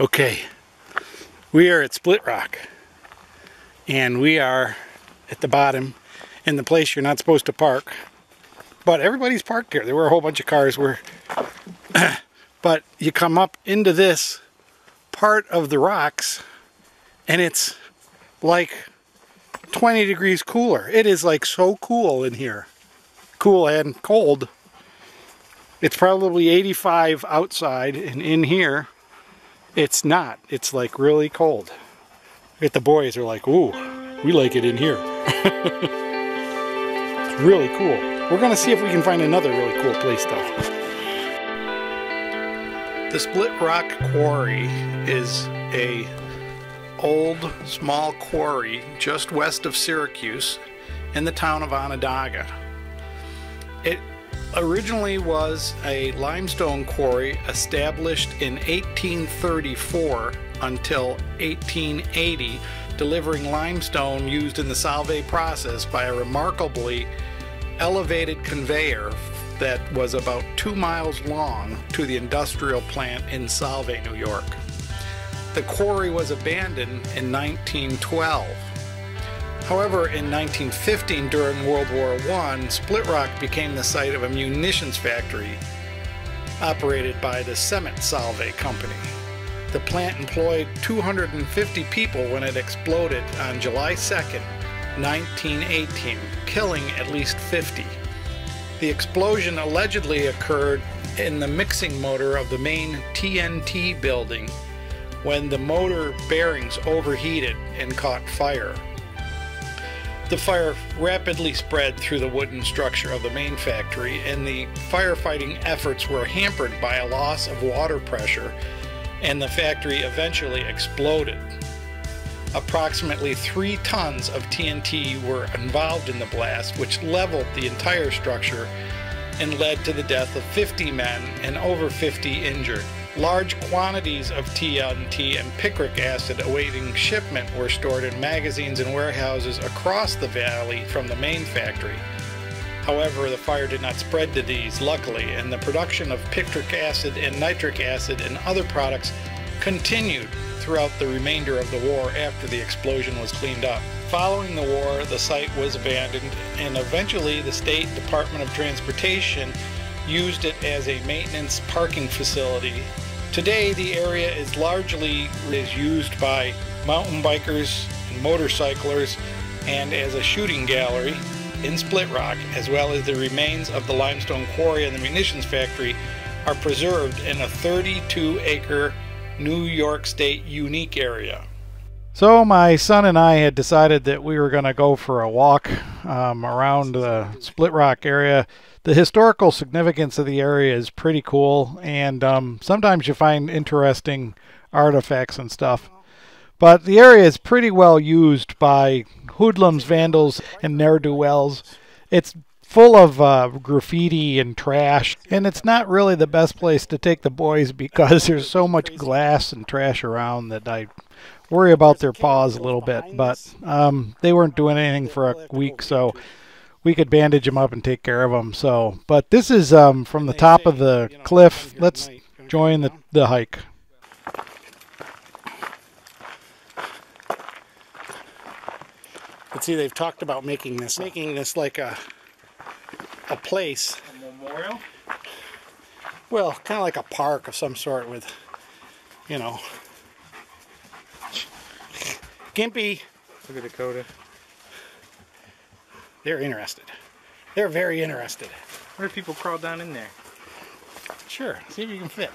Okay, we are at Split Rock, and we are at the bottom in the place you're not supposed to park, but everybody's parked here. There were a whole bunch of cars were, but you come up into this part of the rocks, and it's like 20 degrees cooler. It is like so cool in here, cool and cold. It's probably 85 outside, and in here, it's not. It's like really cold. The boys are like, ooh, we like it in here. It's really cool. We're going to see if we can find another really cool place though. The Split Rock Quarry is a old small quarry just west of Syracuse in the town of Onondaga. It originally was a limestone quarry established in 1834 until 1880, delivering limestone used in the Solvay process by a remarkably elevated conveyor that was about 2 miles long to the industrial plant in Solvay, New York. The quarry was abandoned in 1912. However, in 1915, during World War I, Split Rock became the site of a munitions factory operated by the Cement Solvay Company. The plant employed 250 people when it exploded on July 2nd, 1918, killing at least 50. The explosion allegedly occurred in the mixing motor of the main TNT building when the motor bearings overheated and caught fire. The fire rapidly spread through the wooden structure of the main factory, and the firefighting efforts were hampered by a loss of water pressure, and the factory eventually exploded. Approximately 3 tons of TNT were involved in the blast, which leveled the entire structure and led to the death of 50 men and over 50 injured. Large quantities of TNT and picric acid awaiting shipment were stored in magazines and warehouses across the valley from the main factory. However, the fire did not spread to these, luckily, and the production of picric acid and nitric acid and other products continued throughout the remainder of the war after the explosion was cleaned up. Following the war, the site was abandoned, and eventually the State Department of Transportation used it as a maintenance parking facility. Today, the area is largely used by mountain bikers and motorcyclers and as a shooting gallery in Split Rock, as well as the remains of the limestone quarry and the munitions factory are preserved in a 32-acre New York State unique area. So my son and I had decided that we were going to go for a walk around the Split Rock area. The historical significance of the area is pretty cool, and sometimes you find interesting artifacts and stuff. But the area is pretty well used by hoodlums, vandals, and ne'er-do-wells. It's full of graffiti and trash, and it's not really the best place to take the boys because there's so much glass and trash around that I worry about their paws a little bit. But they weren't doing anything for a week, so we could bandage them up and take care of them. So, but this is from the top of the cliff. Let's join the hike. Let's see, they've talked about making this like a place. A memorial? Well, kind of like a park of some sort with, you know. Gimpy. Look at Dakota. They're interested. They're very interested. Where do people crawl down in there? Sure, see if you can fit.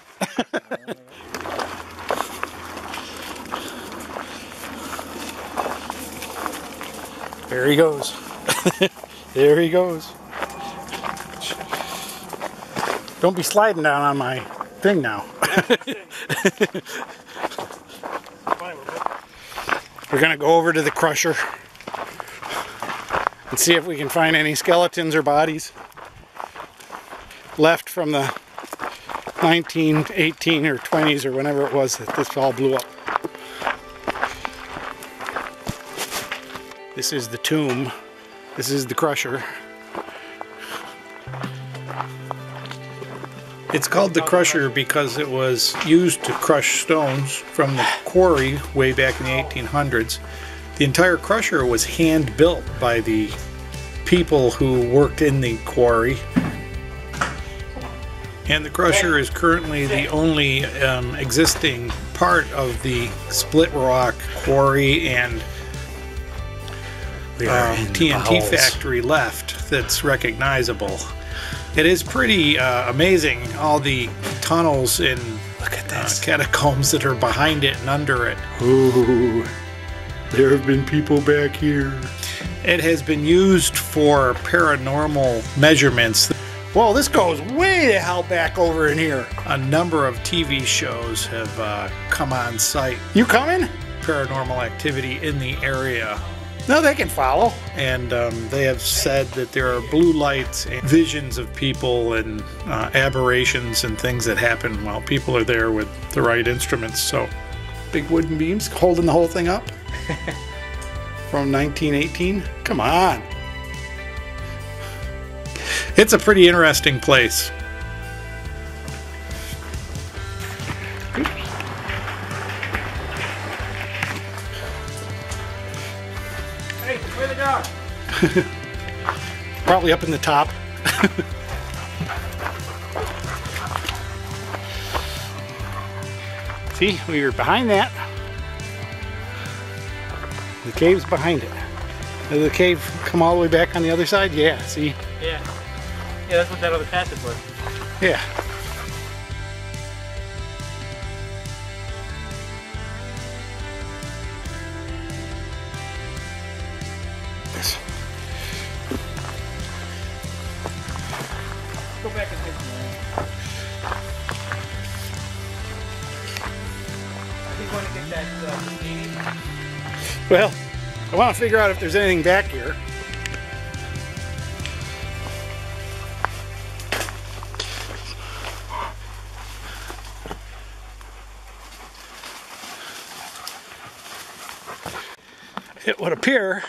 There he goes. There he goes. Don't be sliding down on my thing now. We're gonna go over to the crusher and see if we can find any skeletons or bodies left from the 1918 or 20s or whenever it was that this all blew up. This is the tomb. This is the crusher. It's called the crusher because it was used to crush stones from the quarry way back in the 1800s. The entire crusher was hand built by the people who worked in the quarry. And the crusher is currently the only existing part of the Split Rock Quarry and TNT factory left that's recognizable. It is pretty amazing, all the tunnels and catacombs that are behind it and under it. Ooh, there have been people back here. It has been used for paranormal measurements. Whoa, this goes way the hell back over in here. A number of TV shows have come on site. You coming? Paranormal activity in the area. No, they can follow. And they have said that there are blue lights and visions of people and aberrations and things that happen while people are there with the right instruments. So, big wooden beams holding the whole thing up from 1918. Come on. It's a pretty interesting place. Hey, where's the dog? Probably up in the top. See, we were behind that. The cave's behind it. Did the cave come all the way back on the other side? Yeah, see? Yeah. Yeah, that's what that other passage was. Yeah. Yes. Go back and take some. I think we want to get that. Well, I want to figure out if there's anything back here. It would appear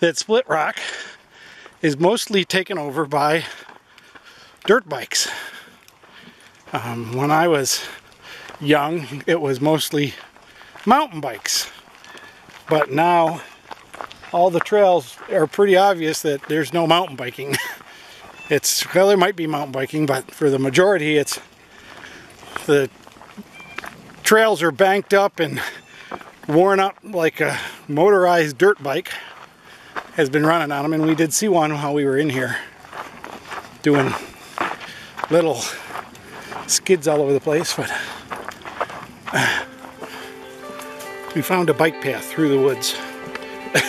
that Split Rock is mostly taken over by dirt bikes. When I was young, it was mostly mountain bikes. But now, all the trails are pretty obvious that there's no mountain biking. It's, well, there might be mountain biking, but for the majority, it's the trails are banked up and worn up like a motorized dirt bike has been running on them, and we did see one while we were in here doing little skids all over the place, but we found a bike path through the woods. Yeah,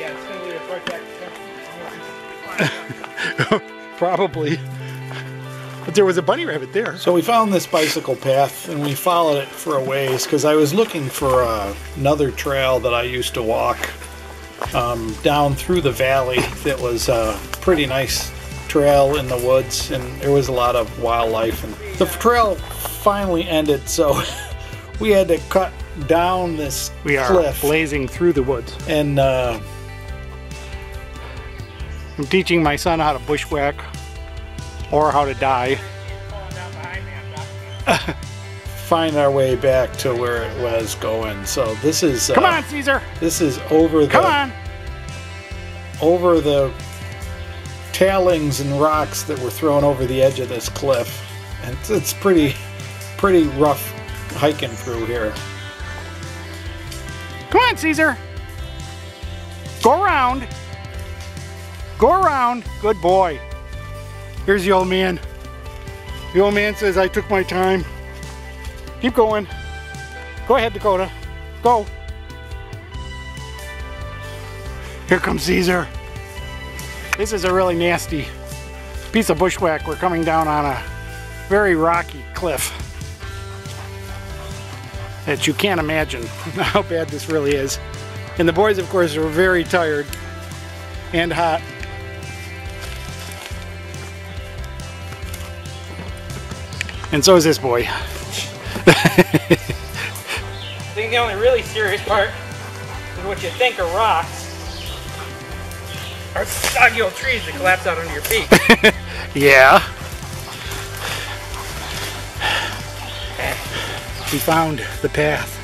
it's going to lead us right back to probably. But there was a bunny rabbit there. So we found this bicycle path and we followed it for a ways because I was looking for another trail that I used to walk down through the valley that was a pretty nice trail in the woods, and there was a lot of wildlife. And the trail finally ended, so we had to cut down this cliff. We are blazing through the woods. And I'm teaching my son how to bushwhack. Or how to die. Find our way back to where it was going. So this is come on, Caesar. This is over the over the tailings and rocks that were thrown over the edge of this cliff, and it's pretty rough hiking through here. Come on, Caesar. Go around. Go around. Good boy. Here's the old man. The old man says, I took my time. Keep going. Go ahead, Dakota. Go. Here comes Caesar. This is a really nasty piece of bushwhack. We're coming down on a very rocky cliff that you can't imagine how bad this really is. And the boys, of course, are very tired and hot. And so is this boy. I think the only really serious part is what you think are rocks are soggy old trees that collapse out under your feet. Yeah. We found the path.